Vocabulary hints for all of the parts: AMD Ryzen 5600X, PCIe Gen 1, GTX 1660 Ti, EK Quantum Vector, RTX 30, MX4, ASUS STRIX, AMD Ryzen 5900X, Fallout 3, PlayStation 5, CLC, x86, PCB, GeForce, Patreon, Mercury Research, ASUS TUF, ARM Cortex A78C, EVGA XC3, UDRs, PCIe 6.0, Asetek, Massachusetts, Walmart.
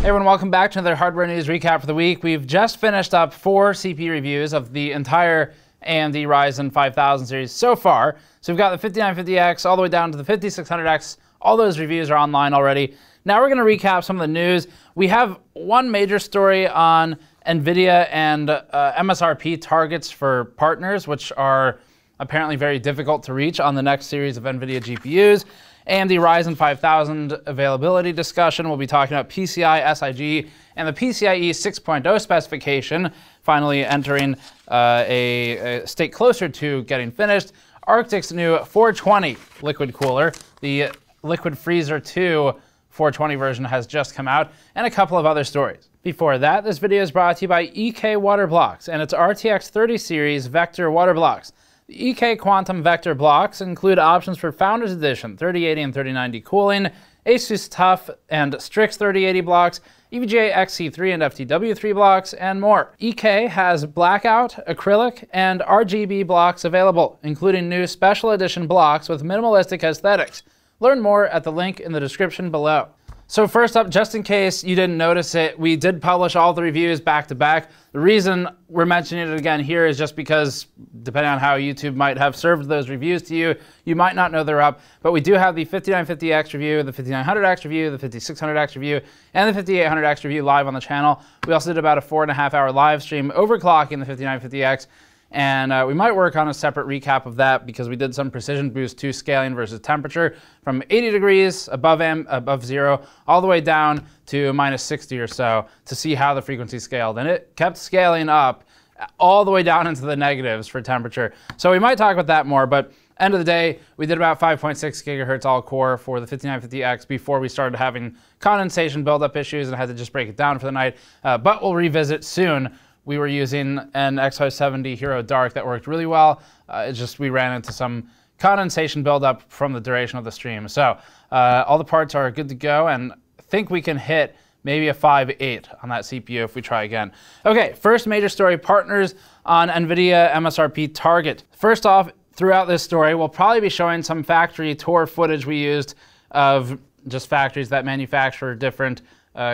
Hey everyone, welcome back to another hardware news recap for the week. We've just finished up 4 CPU reviews of the entire AMD Ryzen 5000 series so far. So we've got the 5950X all the way down to the 5600X. All those reviews are online already. Now we're going to recap some of the news. We have one major story on NVIDIA and MSRP targets for partners, which are apparently very difficult to reach on the next series of NVIDIA GPUs. AMD Ryzen 5000 availability discussion. We'll be talking about PCI-SIG and the PCIe 6.0 specification, finally entering a state closer to getting finished. Arctic's new 420 liquid cooler, the Liquid Freezer 2 420 version has just come out, and a couple of other stories. Before that, this video is brought to you by EK Water Blocks and its RTX 30 series Vector Water Blocks. The EK Quantum Vector blocks include options for Founders Edition 3080 and 3090 cooling, ASUS TUF and STRIX 3080 blocks, EVGA XC3 and FTW3 blocks, and more. EK has blackout, acrylic, and RGB blocks available, including new special edition blocks with minimalistic aesthetics. Learn more at the link in the description below. So first up, just in case you didn't notice it, we did publish all the reviews back to back. The reason we're mentioning it again here is just because, depending on how YouTube might have served those reviews to you, you might not know they're up. But we do have the 5950X review, the 5900X review, the 5600X review, and the 5800X review live on the channel. We also did about a 4.5 hour live stream overclocking the 5950X. And we might work on a separate recap of that because we did some precision boost to scaling versus temperature from 80 degrees above zero all the way down to minus 60 or so to see how the frequency scaled. And it kept scaling up all the way down into the negatives for temperature. So we might talk about that more, but end of the day, we did about 5.6 gigahertz all core for the 5950X before we started having condensation buildup issues and had to just break it down for the night. But we'll revisit soon. We were using an X570 Hero Dark that worked really well. It's just we ran into some condensation buildup from the duration of the stream. So all the parts are good to go, and I think we can hit maybe a 5.8 on that CPU if we try again. Okay, first major story, partners on NVIDIA MSRP Target. First off, throughout this story, we'll probably be showing some factory tour footage we used of just factories that manufacture different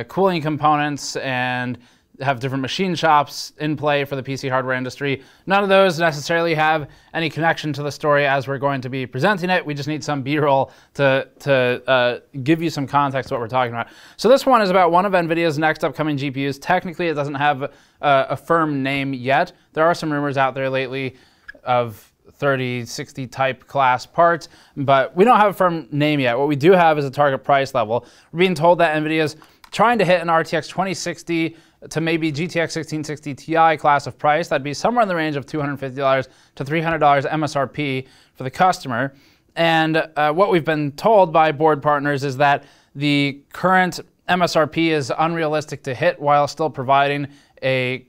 cooling components and have different machine shops in play for the PC hardware industry. None of those necessarily have any connection to the story as we're going to be presenting it. We just need some B-roll to give you some context to what we're talking about. So this one is about one of NVIDIA's next upcoming GPUs. Technically, it doesn't have a firm name yet. There are some rumors out there lately of 3060 type class parts, but we don't have a firm name yet. What we do have is a target price level. We're being told that NVIDIA's trying to hit an RTX 2060 to maybe GTX 1660 Ti class of price. That'd be somewhere in the range of $250 to $300 MSRP for the customer. And what we've been told by board partners is that the current MSRP is unrealistic to hit while still providing a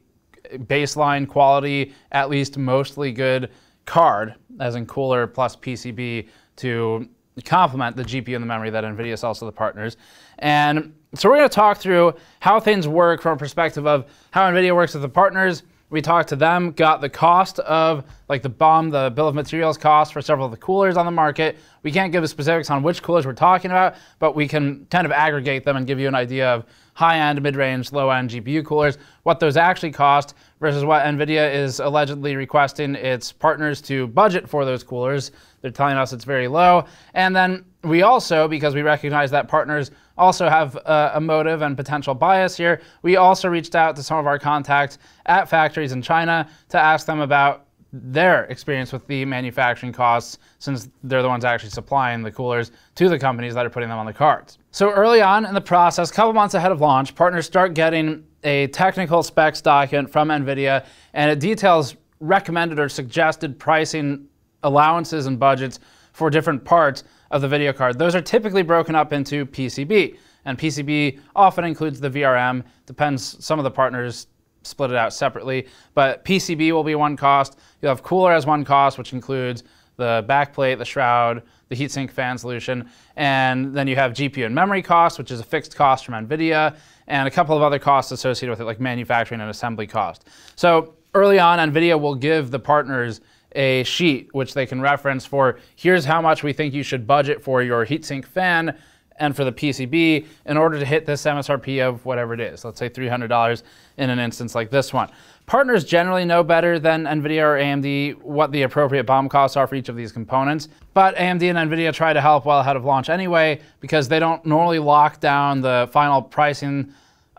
baseline quality, at least mostly good card, as in cooler plus PCB to complement the GPU and the memory that NVIDIA sells to the partners. And so we're going to talk through how things work from a perspective of how NVIDIA works with the partners. We talked to them, got the cost of, like, the BOM, the bill of materials cost for several of the coolers on the market. We can't give specifics on which coolers we're talking about, but we can kind of aggregate them and give you an idea of high-end, mid-range, low-end GPU coolers, what those actually cost versus what NVIDIA is allegedly requesting its partners to budget for those coolers. They're telling us it's very low. And then we also, because we recognize that partners also have a motive and potential bias here, we also reached out to some of our contacts at factories in China to ask them about their experience with the manufacturing costs, since they're the ones actually supplying the coolers to the companies that are putting them on the cards. So early on in the process, a couple months ahead of launch, partners start getting a technical specs document from NVIDIA, and it details recommended or suggested pricing allowances and budgets for different parts of the video card. Those are typically broken up into PCB, and PCB often includes the VRM. Depends, some of the partners split it out separately, but PCB will be one cost. You'll have cooler as one cost, which includes the backplate, the shroud, the heatsink fan solution, and then you have GPU and memory cost, which is a fixed cost from NVIDIA, and a couple of other costs associated with it, like manufacturing and assembly cost. So early on, NVIDIA will give the partners a sheet which they can reference for, here's how much we think you should budget for your heatsink fan And for the PCB, in order to hit this MSRP of whatever it is, let's say $300 in an instance like this one. Partners generally know better than NVIDIA or AMD what the appropriate BOM costs are for each of these components, but AMD and NVIDIA try to help well ahead of launch anyway, because they don't normally lock down the final pricing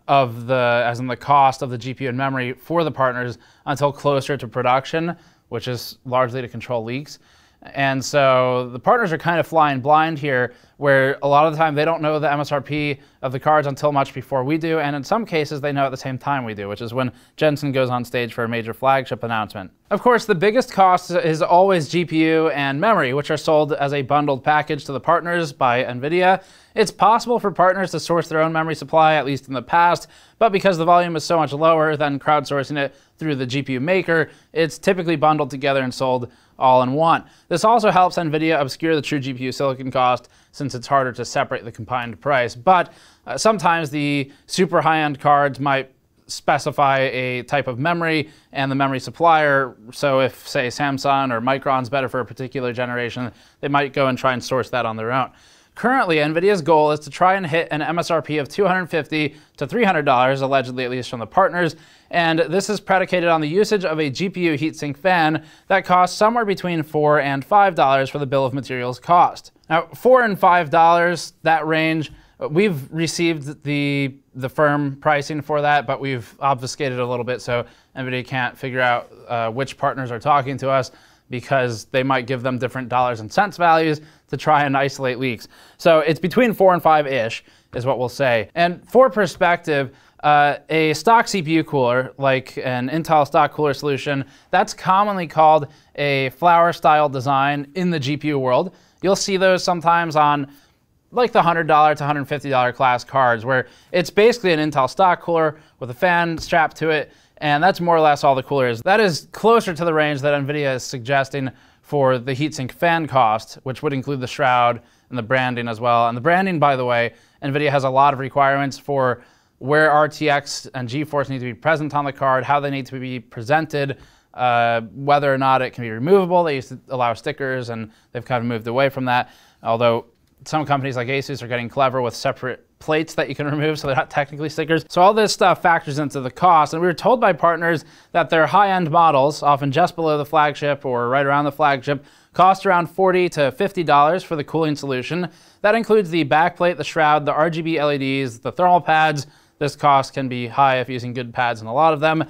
of the, as in the cost of the GPU and memory for the partners until closer to production, which is largely to control leaks. And so the partners are kind of flying blind here, where a lot of the time they don't know the MSRP of the cards until much before we do, and in some cases they know at the same time we do, which is when Jensen goes on stage for a major flagship announcement. Of course, the biggest cost is always GPU and memory, which are sold as a bundled package to the partners by NVIDIA. It's possible for partners to source their own memory supply, at least in the past, but because the volume is so much lower than crowdsourcing it through the GPU maker, it's typically bundled together and sold all in one. This also helps NVIDIA obscure the true GPU silicon cost, since it's harder to separate the combined price. But sometimes the super high-end cards might specify a type of memory and the memory supplier. So if, say, Samsung or Micron's better for a particular generation, they might go and try and source that on their own. Currently, NVIDIA's goal is to try and hit an MSRP of $250 to $300, allegedly at least from the partners, and this is predicated on the usage of a GPU heatsink fan that costs somewhere between $4 and $5 for the bill of materials cost. Now, $4 and $5, that range, we've received the firm pricing for that, but we've obfuscated a little bit, so NVIDIA can't figure out which partners are talking to us, because they might give them different dollars and cents values to try and isolate leaks. So it's between 4 and 5-ish is what we'll say. And for perspective, a stock CPU cooler, like an Intel stock cooler solution, that's commonly called a flower style design in the GPU world. You'll see those sometimes on like the $100 to $150 class cards, where it's basically an Intel stock cooler with a fan strapped to it, and that's more or less all the cooler is. That is closer to the range that NVIDIA is suggesting for the heatsink fan cost, which would include the shroud and the branding as well. And the branding, by the way, NVIDIA has a lot of requirements for where RTX and GeForce need to be present on the card, how they need to be presented, whether or not it can be removable. They used to allow stickers, and they've kind of moved away from that, although some companies like ASUS are getting clever with separate plates that you can remove, so they're not technically stickers. So all this stuff factors into the cost, and we were told by partners that their high-end models, often just below the flagship or right around the flagship, cost around $40 to $50 for the cooling solution. That includes the backplate, the shroud, the RGB LEDs, the thermal pads. This cost can be high if using good pads and a lot of them.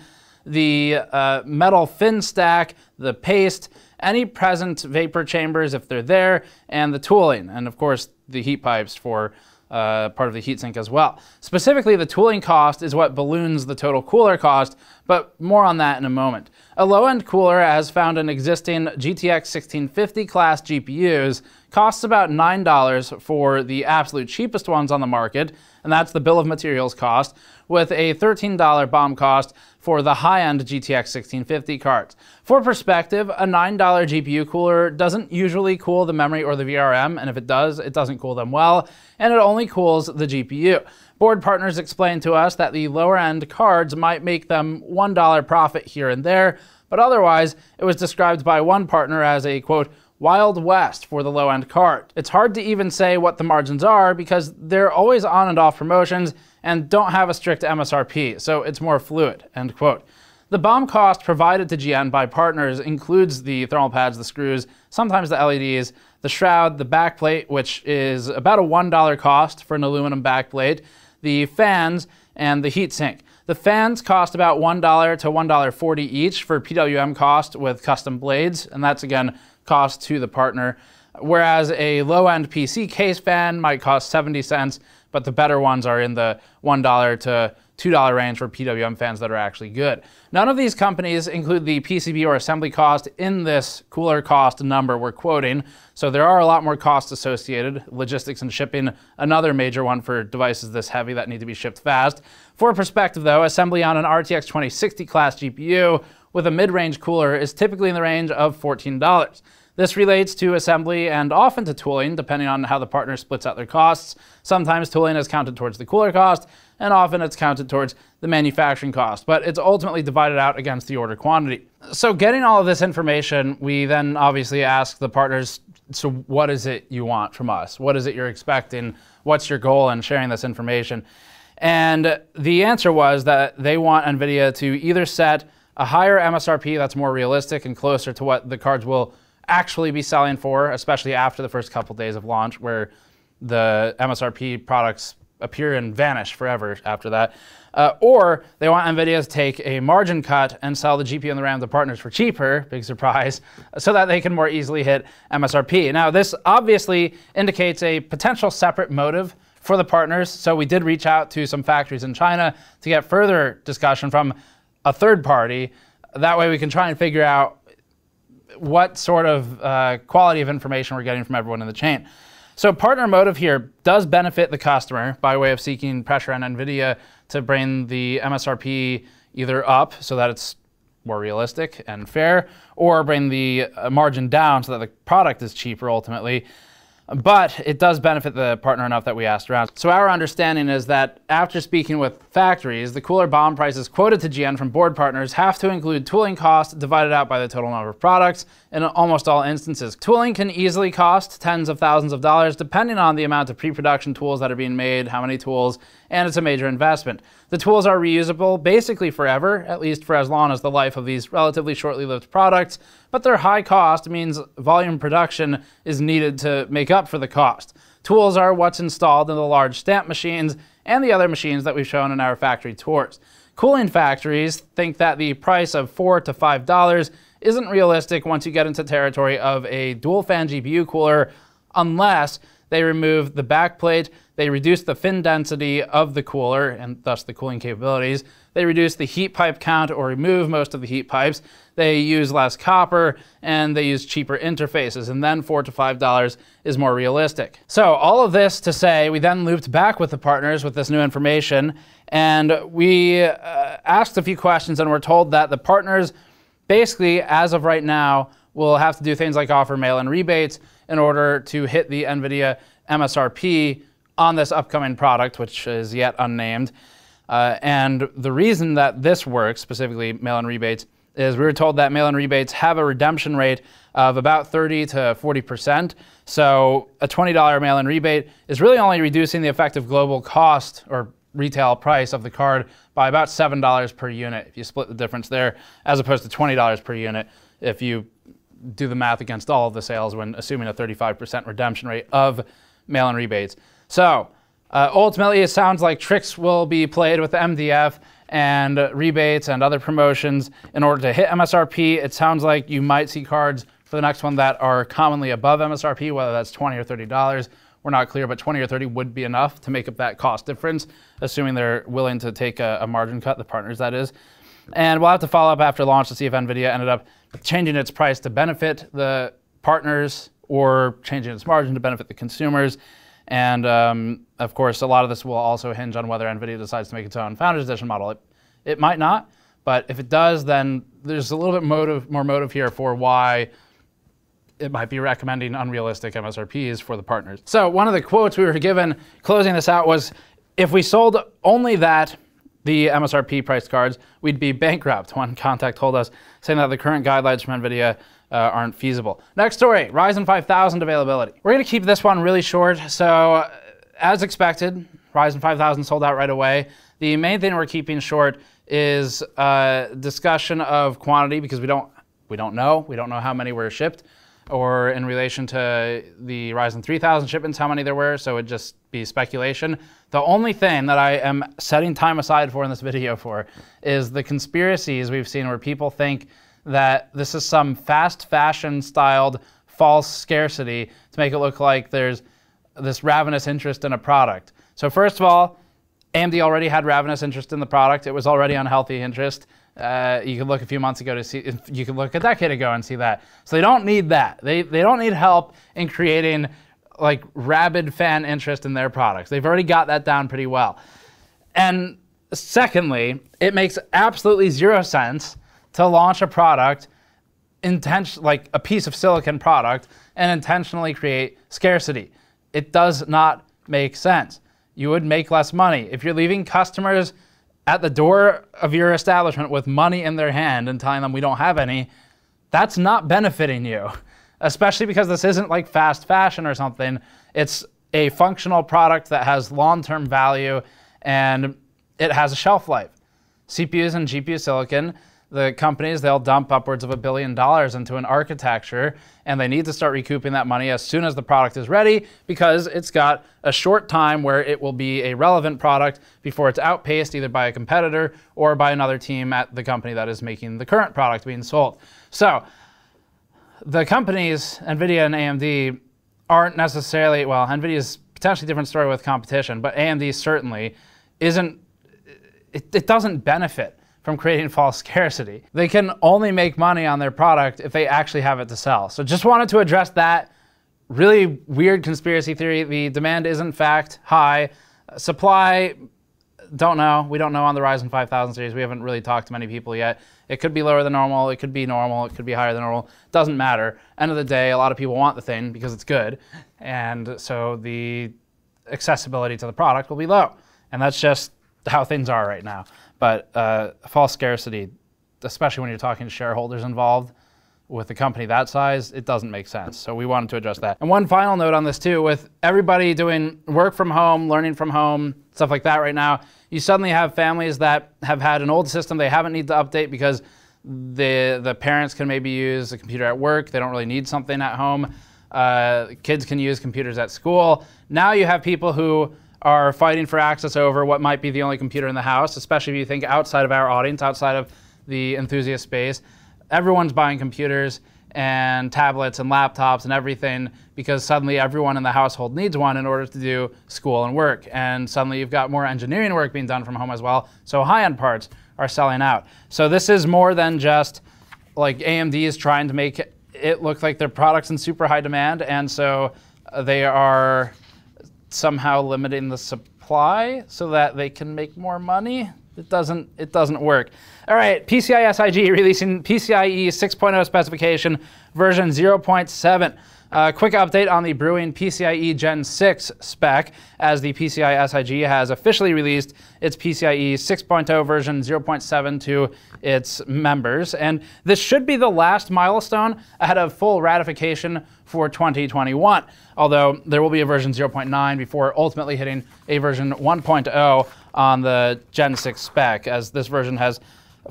The metal fin stack, the paste, any present vapor chambers if they're there, and the tooling, and of course the heat pipes for part of the heatsink as well. Specifically, the tooling cost is what balloons the total cooler cost, but more on that in a moment. A low-end cooler, as found in existing GTX 1650 class GPUs, costs about $9 for the absolute cheapest ones on the market, and that's the bill of materials cost, with a $13 BOM cost for the high-end GTX 1650 cards. For perspective, a $9 GPU cooler doesn't usually cool the memory or the VRM, and if it does, it doesn't cool them well, and it only cools the GPU. Board partners explained to us that the lower-end cards might make them $1 profit here and there, but otherwise, it was described by one partner as a, quote, Wild West for the low-end card. It's hard to even say what the margins are because they're always on and off promotions and don't have a strict MSRP, so it's more fluid, end quote. The BOM cost provided to GN by partners includes the thermal pads, the screws, sometimes the LEDs, the shroud, the backplate, which is about a $1 cost for an aluminum backplate, the fans, and the heatsink. The fans cost about $1 to $1.40 each for PWM cost with custom blades, and that's again cost to the partner, whereas a low-end PC case fan might cost 70 cents, but the better ones are in the $1 to $2 range for PWM fans that are actually good. None of these companies include the PCB or assembly cost in this cooler cost number we're quoting, so there are a lot more costs associated, logistics and shipping, another major one for devices this heavy that need to be shipped fast. For perspective though, assembly on an RTX 2060 class GPU with a mid-range cooler is typically in the range of $14. This relates to assembly and often to tooling, depending on how the partner splits out their costs. Sometimes tooling is counted towards the cooler cost, and often it's counted towards the manufacturing cost, but it's ultimately divided out against the order quantity. So getting all of this information, we then obviously ask the partners So what is it you want from us? What is it you're expecting? What's your goal in sharing this information? And the answer was that they want NVIDIA to either set a higher MSRP that's more realistic and closer to what the cards will actually be selling for, especially after the first couple days of launch, where the MSRP products appear and vanish forever after that. Or they want NVIDIA to take a margin cut and sell the GPU and the RAM to partners for cheaper, big surprise, so that they can more easily hit MSRP. Now, this obviously indicates a potential separate motive for the partners, so we did reach out to some factories in China to get further discussion from a third party. That way we can try and figure out what sort of quality of information we're getting from everyone in the chain. So partner motive here does benefit the customer by way of seeking pressure on NVIDIA to bring the MSRP either up so that it's more realistic and fair, or bring the margin down so that the product is cheaper ultimately. But it does benefit the partner enough that we asked around. So our understanding is that after speaking with factories, the cooler BOM prices quoted to GN from board partners have to include tooling cost divided out by the total number of products in almost all instances. Tooling can easily cost tens of thousands of dollars depending on the amount of pre-production tools that are being made, how many tools, and it's a major investment. The tools are reusable basically forever, at least for as long as the life of these relatively shortly lived products, but their high cost means volume production is needed to make up for the cost. Tools are what's installed in the large stamp machines and the other machines that we've shown in our factory tours. Cooling factories think that the price of $4 to $5 isn't realistic once you get into territory of a dual fan GPU cooler, unless they remove the backplate, they reduce the fin density of the cooler and thus the cooling capabilities, they reduce the heat pipe count or remove most of the heat pipes, they use less copper, and they use cheaper interfaces, and then $4 to $5 is more realistic. So all of this to say, we then looped back with the partners with this new information, and we asked a few questions, and we're told that the partners basically, as of right now, will have to do things like offer mail-in rebates in order to hit the NVIDIA MSRP on this upcoming product, which is yet unnamed. And the reason that this works, specifically mail-in rebates, is we were told that mail-in rebates have a redemption rate of about 30 to 40%. So a $20 mail-in rebate is really only reducing the effective global cost or retail price of the card by about $7 per unit, if you split the difference there, as opposed to $20 per unit if you do the math against all of the sales when assuming a 35% redemption rate of mail-in rebates. So ultimately, it sounds like tricks will be played with the MDF and rebates and other promotions in order to hit MSRP. It sounds like you might see cards for the next one that are commonly above MSRP, whether that's $20 or $30. We're not clear, but 20 or 30 would be enough to make up that cost difference, assuming they're willing to take a margin cut, the partners that is. And we'll have to follow up after launch to see if NVIDIA ended up changing its price to benefit the partners or changing its margin to benefit the consumers. And of course, a lot of this will also hinge on whether NVIDIA decides to make its own Founders Edition model. It might not, but if it does, then there's a little bit more motive here for why it might be recommending unrealistic MSRPs for the partners. So one of the quotes we were given closing this out was, if we sold only that, the MSRP priced cards, we'd be bankrupt, one contact told us, saying that the current guidelines from NVIDIA aren't feasible. Next story, Ryzen 5000 availability. We're gonna keep this one really short. So as expected, Ryzen 5000 sold out right away. The main thing we're keeping short is discussion of quantity, because we don't know how many were shipped, or in relation to the Ryzen 3000 shipments, how many there were, so it'd just be speculation. The only thing that I am setting time aside for in this video for is the conspiracies we've seen where people think that this is some fast fashion styled false scarcity to make it look like there's this ravenous interest in a product. So first of all, AMD already had ravenous interest in the product. It was already unhealthy interest. You could look a few months ago to see, you could look a decade ago and see that. So they don't need that. They don't need help in creating like rabid fan interest in their products. They've already got that down pretty well. And secondly, it makes absolutely zero sense to launch a product, like a piece of silicon product, and intentionally create scarcity. It does not make sense. You would make less money. If you're leaving customers at the door of your establishment with money in their hand and telling them we don't have any, that's not benefiting you. especially because this isn't like fast fashion or something. It's a functional product that has long-term value and it has a shelf life. CPUs and GPU silicon, the companies, they'll dump upwards of $1 billion into an architecture, and they need to start recouping that money as soon as the product is ready, because it's got a short time where it will be a relevant product before it's outpaced either by a competitor or by another team at the company that is making the current product being sold. So the companies, NVIDIA and AMD, aren't necessarily, well, NVIDIA's potentially a different story with competition, but AMD certainly isn't, it doesn't benefit from creating false scarcity. They can only make money on their product if they actually have it to sell. So just wanted to address that really weird conspiracy theory. The demand is in fact high. Supply, don't know. We don't know on the Ryzen 5000 series. We haven't really talked to many people yet. It could be lower than normal. It could be normal. It could be higher than normal. Doesn't matter. End of the day, a lot of people want the thing because it's good. And so the accessibility to the product will be low. And that's just how things are right now. But false scarcity, especially when you're talking to shareholders involved with a company that size, it doesn't make sense. So we wanted to address that. And one final note on this too, with everybody doing work from home, learning from home, stuff like that right now, you suddenly have families that have had an old system they haven't need to update because the parents can maybe use a computer at work. They don't really need something at home. Kids can use computers at school. Now you have people who are fighting for access over what might be the only computer in the house, especially if you think outside of our audience, outside of the enthusiast space. Everyone's buying computers and tablets and laptops and everything because suddenly everyone in the household needs one in order to do school and work. And suddenly you've got more engineering work being done from home as well. So high-end parts are selling out. So this is more than just like AMD is trying to make it look like their product's in super high demand. And so they are somehow limiting the supply so that they can make more money. It doesn't work. All right, PCI-SIG releasing PCIe 6.0 specification version 0.7. Quick update on the brewing PCIe Gen 6 spec, as the PCI-SIG has officially released its PCIe 6.0 version 0.7 to its members. And this should be the last milestone ahead of full ratification for 2021, although there will be a version 0.9 before ultimately hitting a version 1.0 on the Gen 6 spec, as this version has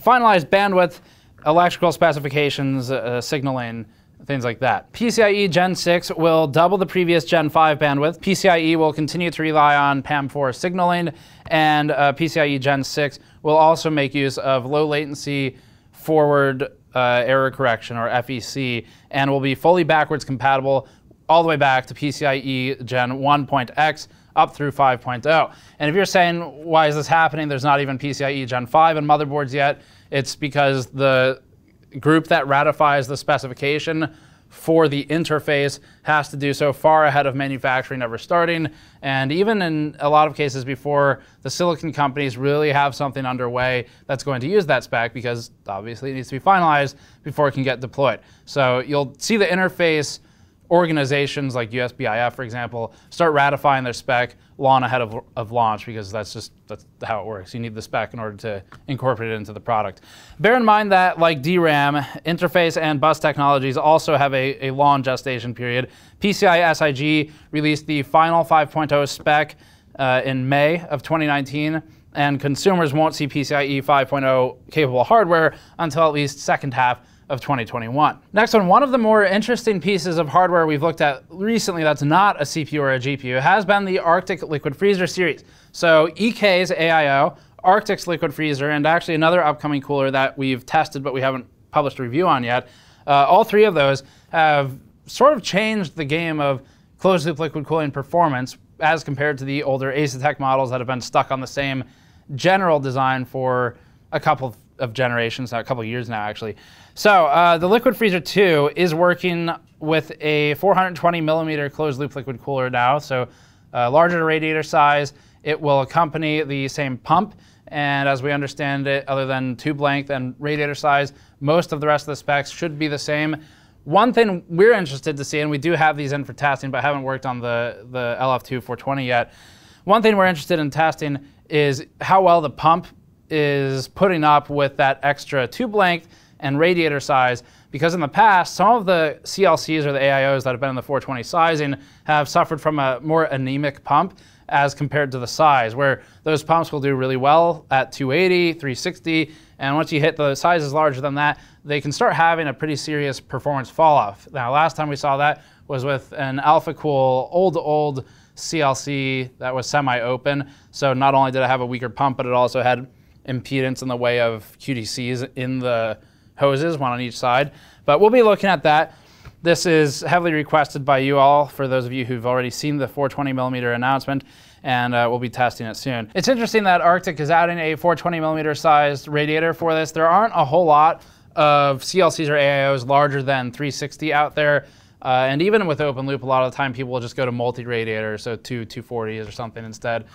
finalized bandwidth, electrical specifications, signaling, things like that. PCIe Gen 6 will double the previous Gen 5 bandwidth. PCIe will continue to rely on PAM4 signaling, and PCIe Gen 6 will also make use of low latency forward error correction, or FEC, and will be fully backwards compatible all the way back to PCIe Gen 1.x up through 5.0. And if you're saying, why is this happening? There's not even PCIe Gen 5 in motherboards yet. It's because the group that ratifies the specification for the interface has to do so far ahead of manufacturing ever starting, and even in a lot of cases before the silicon companies really have something underway that's going to use that spec, because obviously it needs to be finalized before it can get deployed. So you'll see the interface organizations like USBIF, for example, start ratifying their spec long ahead of launch, because that's how it works. You need the spec in order to incorporate it into the product. Bear in mind that, like DRAM, interface and bus technologies also have a long gestation period. PCI-SIG released the final 5.0 spec in May of 2019, and consumers won't see PCIe 5.0 capable hardware until at least second half of 2021. Next one of the more interesting pieces of hardware we've looked at recently that's not a CPU or a GPU has been the Arctic Liquid Freezer series. So EK's AIO, Arctic's Liquid Freezer, and actually another upcoming cooler that we've tested but we haven't published a review on yet, all three of those have sort of changed the game of closed-loop liquid cooling performance as compared to the older Asetek models that have been stuck on the same general design for a couple of generations now, a couple of years now actually. So the Liquid Freezer 2 is working with a 420 millimeter closed loop liquid cooler now, so larger radiator size. It will accompany the same pump, and as we understand it, other than tube length and radiator size, most of the rest of the specs should be the same. One thing we're interested to see, and we do have these in for testing but haven't worked on the LF2 420 yet, one thing we're interested in testing is how well the pump is putting up with that extra tube length and radiator size, because in the past, some of the CLCs or the AIOs that have been in the 420 sizing have suffered from a more anemic pump as compared to the size, where those pumps will do really well at 280, 360, and once you hit the sizes larger than that, they can start having a pretty serious performance fall off. Now, last time we saw that was with an AlphaCool old CLC that was semi-open. So not only did it have a weaker pump, but it also had impedance in the way of QDCs in the hoses, one on each side. But we'll be looking at that. This is heavily requested by you all, for those of you who've already seen the 420 millimeter announcement, and we'll be testing it soon. It's interesting that Arctic is adding a 420 millimeter sized radiator for this. There aren't a whole lot of CLCs or AIOs larger than 360 out there. And even with open loop, a lot of the time people will just go to multi-radiators, so 2 240s or something instead.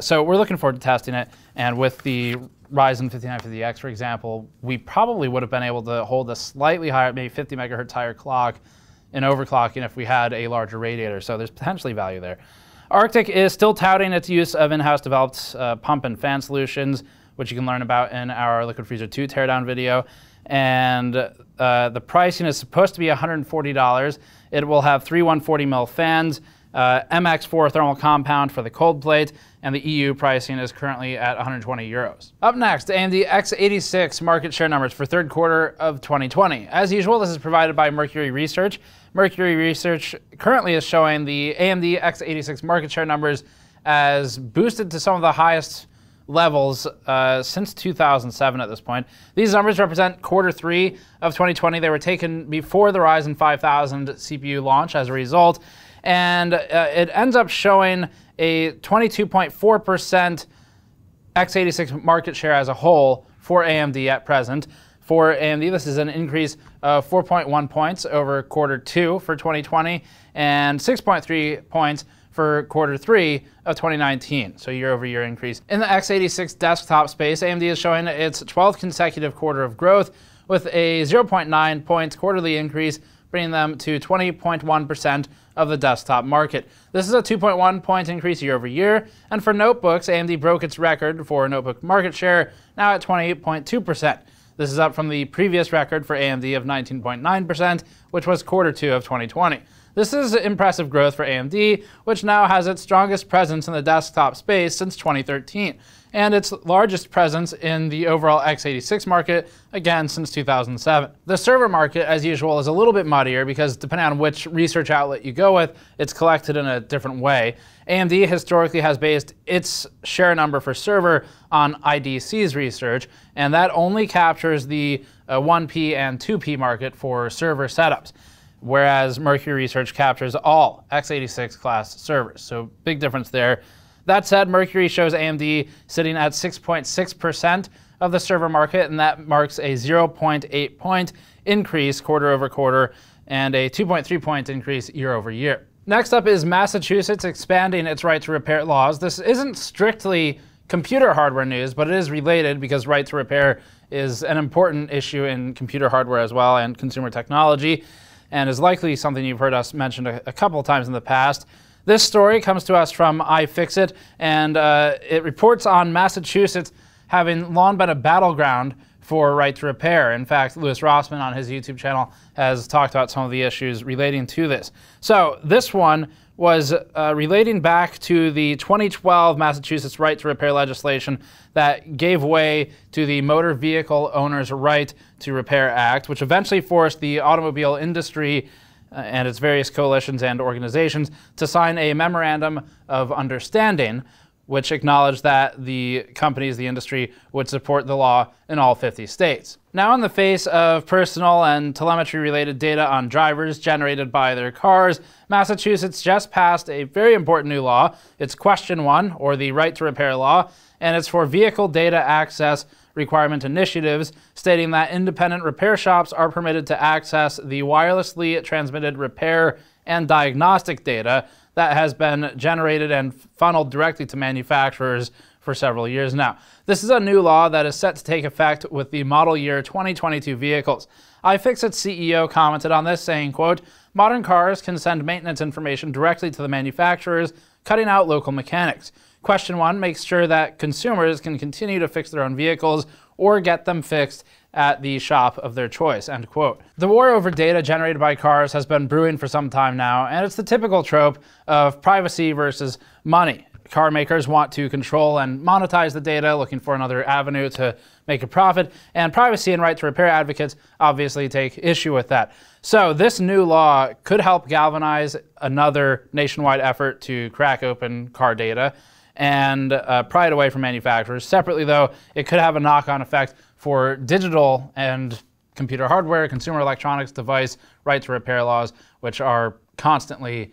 So we're looking forward to testing it. And with the Ryzen 5950X, for example, we probably would have been able to hold a slightly higher, maybe 50 megahertz higher clock in overclocking if we had a larger radiator. So there's potentially value there. Arctic is still touting its use of in-house developed pump and fan solutions, which you can learn about in our Liquid Freezer 2 teardown video. And the pricing is supposed to be $140. It will have 3 140mm fans, MX4 thermal compound for the cold plate, and the EU pricing is currently at 120 euros. Up next, AMD X86 market share numbers for third quarter of 2020. As usual, this is provided by Mercury Research. Mercury Research currently is showing the AMD X86 market share numbers as boosted to some of the highest levels since 2007 at this point. These numbers represent quarter three of 2020. They were taken before the Ryzen 5000 CPU launch as a result, and it ends up showing a 22.4% x86 market share as a whole for AMD at present. For AMD, this is an increase of 4.1 points over quarter two for 2020 and 6.3 points for quarter three of 2019, so year-over-year increase. In the x86 desktop space, AMD is showing its 12th consecutive quarter of growth with a 0.9 point quarterly increase, bringing them to 20.1% of the desktop market. This is a 2.1 point increase year-over-year, and for notebooks, AMD broke its record for notebook market share, now at 28.2%. This is up from the previous record for AMD of 19.9%, which was quarter two of 2020. This is impressive growth for AMD, which now has its strongest presence in the desktop space since 2013, and its largest presence in the overall x86 market, again, since 2007. The server market, as usual, is a little bit muddier because depending on which research outlet you go with, it's collected in a different way. AMD historically has based its share number for server on IDC's research, and that only captures the 1P and 2P market for server setups, whereas Mercury Research captures all x86 class servers. So big difference there. That said, Mercury shows AMD sitting at 6.6% of the server market, and that marks a 0.8 point increase quarter over quarter and a 2.3 point increase year over year. Next up is Massachusetts expanding its right to repair laws. This isn't strictly computer hardware news, but it is related because right to repair is an important issue in computer hardware as well and consumer technology, and is likely something you've heard us mention a couple times in the past. This story comes to us from iFixit, and it reports on Massachusetts having long been a battleground for right to repair. In fact, Louis Rossman on his YouTube channel has talked about some of the issues relating to this. So this one was relating back to the 2012 Massachusetts right to repair legislation that gave way to the Motor Vehicle Owners' Right to Repair Act, which eventually forced the automobile industry and its various coalitions and organizations to sign a memorandum of understanding, which acknowledged that the companies, the industry, would support the law in all 50 states. Now, in the face of personal and telemetry-related data on drivers generated by their cars, Massachusetts just passed a very important new law. It's Question 1, or the Right to Repair Law, and it's for Vehicle Data Access Requirement Initiatives, stating that independent repair shops are permitted to access the wirelessly transmitted repair and diagnostic data that has been generated and funneled directly to manufacturers for several years now. This is a new law that is set to take effect with the model year 2022 vehicles. iFixit's CEO commented on this, saying, quote, "Modern cars can send maintenance information directly to the manufacturers, cutting out local mechanics. Question 1 makes sure that consumers can continue to fix their own vehicles or get them fixed at the shop of their choice, end quote. The war over data generated by cars has been brewing for some time now, and it's the typical trope of privacy versus money. Car makers want to control and monetize the data, looking for another avenue to make a profit, and privacy and right to repair advocates obviously take issue with that. So this new law could help galvanize another nationwide effort to crack open car data and pry it away from manufacturers. Separately though, it could have a knock-on effect for digital and computer hardware, consumer electronics, device, right to repair laws, which are constantly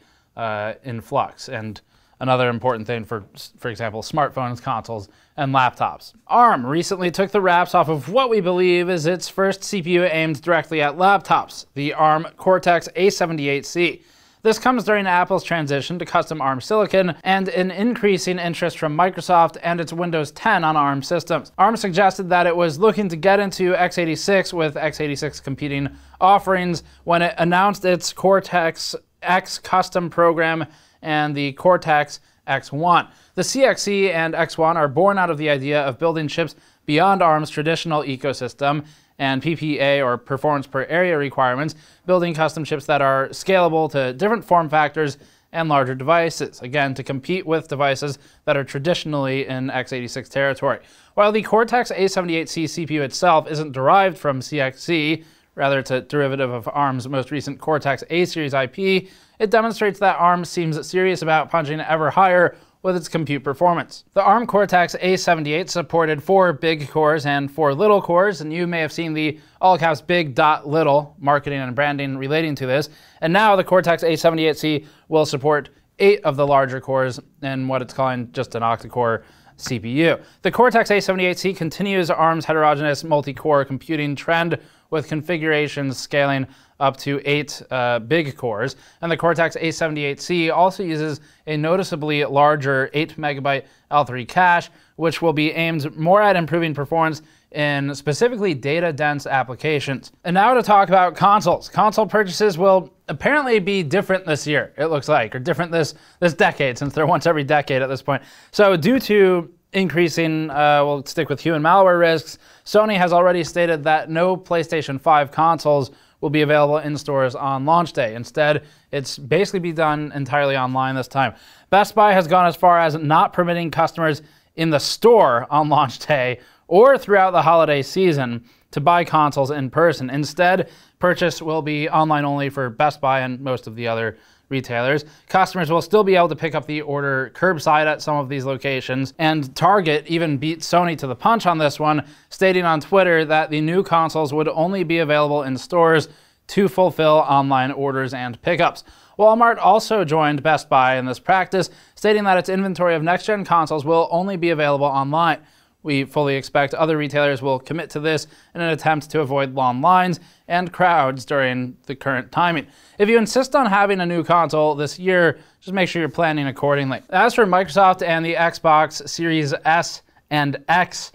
in flux. And another important thing for example, smartphones, consoles, and laptops. ARM recently took the wraps off of what we believe is its first CPU aimed directly at laptops, the ARM Cortex A78C. This comes during Apple's transition to custom ARM silicon and an increasing interest from Microsoft and its Windows 10 on ARM systems. ARM suggested that it was looking to get into x86 with x86 competing offerings when it announced its Cortex X custom program and the Cortex X1. The CXE and X1 are born out of the idea of building chips beyond ARM's traditional ecosystem and PPA, or performance per area requirements, building custom chips that are scalable to different form factors and larger devices, again, to compete with devices that are traditionally in x86 territory. While the Cortex A78C CPU itself isn't derived from CXE, rather it's a derivative of ARM's most recent Cortex A series IP, it demonstrates that ARM seems serious about punching ever higher with its compute performance. The ARM Cortex A78 supported 4 big cores and 4 little cores, and you may have seen the all-caps big dot little marketing and branding relating to this. And now the Cortex A78C will support 8 of the larger cores in what it's calling just an octa-core CPU. The Cortex A78C continues ARM's heterogeneous multi-core computing trend, with configurations scaling up to 8 big cores. And the Cortex A78C also uses a noticeably larger 8 MB L3 cache, which will be aimed more at improving performance in specifically data-dense applications. And now to talk about consoles. Console purchases will apparently be different this year, it looks like, or different this decade, since they're once every decade at this point. So due to increasing, we'll stick with human malware risks, Sony has already stated that no PlayStation 5 consoles will be available in stores on launch day. Instead, it's basically be done entirely online this time. Best Buy has gone as far as not permitting customers in the store on launch day or throughout the holiday season to buy consoles in person. Instead, purchase will be online only for Best Buy and most of the other retailers. Customers will still be able to pick up the order curbside at some of these locations, and Target even beat Sony to the punch on this one, stating on Twitter that the new consoles would only be available in stores to fulfill online orders and pickups. Walmart also joined Best Buy in this practice, stating that its inventory of next-gen consoles will only be available online. We fully expect other retailers will commit to this in an attempt to avoid long lines and crowds during the current timing. If you insist on having a new console this year, just make sure you're planning accordingly. As for Microsoft and the Xbox Series S and X,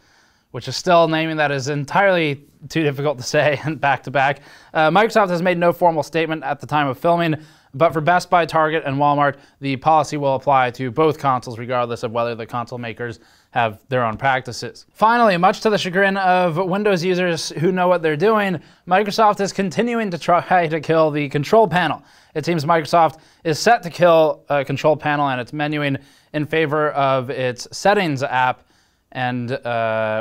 which is still naming that is entirely too difficult to say and back to back, Microsoft has made no formal statement at the time of filming, but for Best Buy, Target, and Walmart, the policy will apply to both consoles regardless of whether the console makers have their own practices. Finally, much to the chagrin of Windows users who know what they're doing, Microsoft is continuing to try to kill the control panel. It seems Microsoft is set to kill a control panel and its menuing in favor of its settings app, and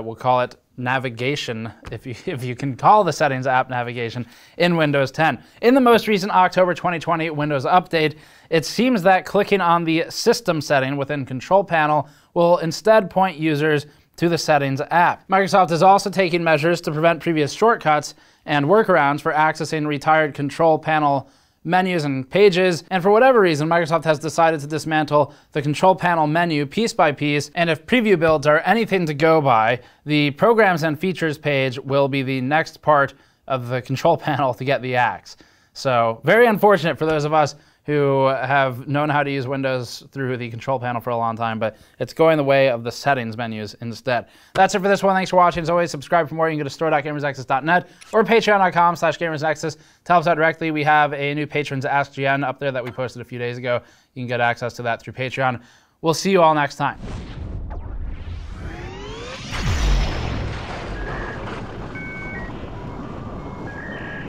we'll call it navigation, if you can call the settings app navigation in Windows 10. In the most recent October 2020 Windows update, it seems that clicking on the system setting within Control Panel will instead point users to the settings app. Microsoft is also taking measures to prevent previous shortcuts and workarounds for accessing retired Control Panel menus and pages, and for whatever reason, Microsoft has decided to dismantle the control panel menu piece by piece, and if preview builds are anything to go by, the programs and features page will be the next part of the control panel to get the axe. So very unfortunate for those of us who have known how to use Windows through the control panel for a long time, but it's going the way of the settings menus instead. That's it for this one. Thanks for watching. As always, subscribe for more. You can go to store.gamersnexus.net or patreon.com/gamersnexus. To help us out directly, we have a new Patrons Ask GN up there that we posted a few days ago. You can get access to that through Patreon. We'll see you all next time.